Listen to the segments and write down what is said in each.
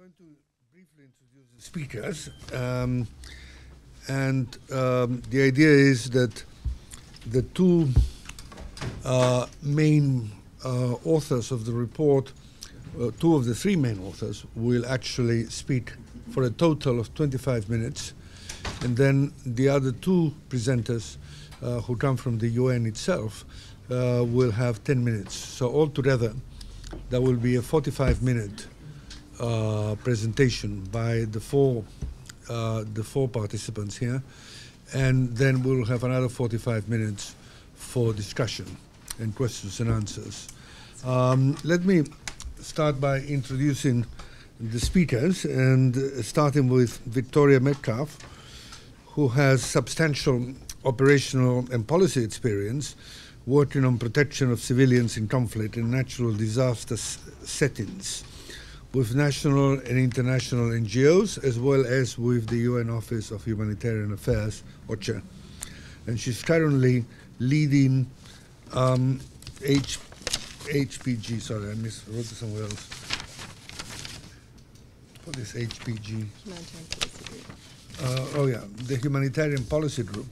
going to briefly introduce the speakers. The idea is that the two main authors of the report, two of the three main authors, will actually speak for a total of 25 minutes. And then the other two presenters who come from the UN itself will have 10 minutes. So altogether, that will be a 45-minute presentation by the four participants here, and then we'll have another 45 minutes for discussion and questions and answers. Let me start by introducing the speakers, and starting with Victoria Metcalf, who has substantial operational and policy experience working on protection of civilians in conflict and natural disaster settings with national and international NGOs, as well as with the UN Office of Humanitarian Affairs, OCHA. And she's currently leading HPG, sorry, I wrote this somewhere else. What is HPG? Humanitarian Policy Group. Oh yeah, the Humanitarian Policy Group.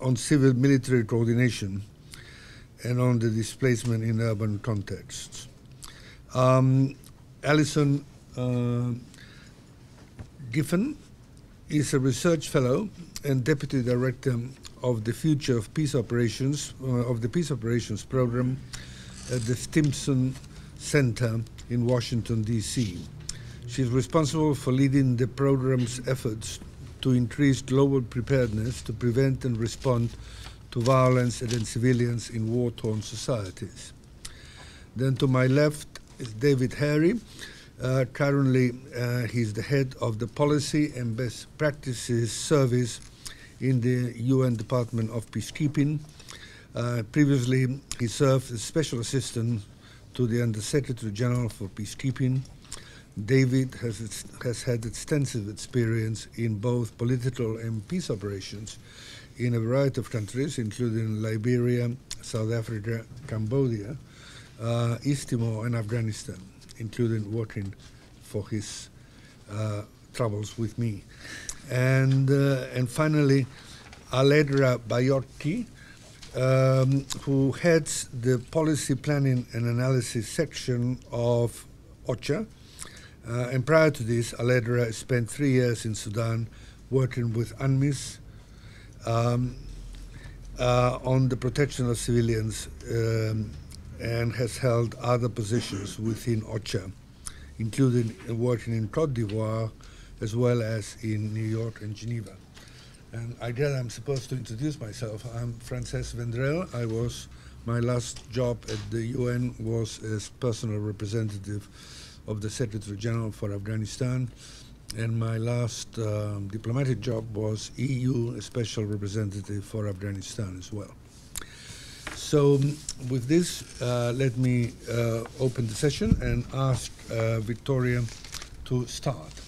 On civil-military coordination and on the displacement in urban contexts. Allison Giffen is a research fellow and deputy director of the Future of Peace Operations program at the Stimson Center in Washington, D.C. She's responsible for leading the program's efforts to increase global preparedness to prevent and respond to violence against civilians in war-torn societies. Then to my left is David Harry. Currently, he's the head of the Policy and Best Practices Service in the UN Department of Peacekeeping. Previously, he served as Special Assistant to the Undersecretary General for Peacekeeping. David has had extensive experience in both political and peace operations in a variety of countries, including Liberia, South Africa, Cambodia, East Timor, and Afghanistan, including working for his troubles with me. And finally, Alegra Bayorti, who heads the Policy Planning and Analysis section of OCHA. And prior to this, Alegra spent 3 years in Sudan working with UNMIS on the protection of civilians and has held other positions within OCHA, including working in Côte d'Ivoire as well as in New York and Geneva. And I guess I'm supposed to introduce myself. I'm Francesc Vendrell. My last job at the UN was as personal representative of the Secretary General for Afghanistan, and my last diplomatic job was EU Special Representative for Afghanistan as well. So with this, let me open the session and ask Victoria to start.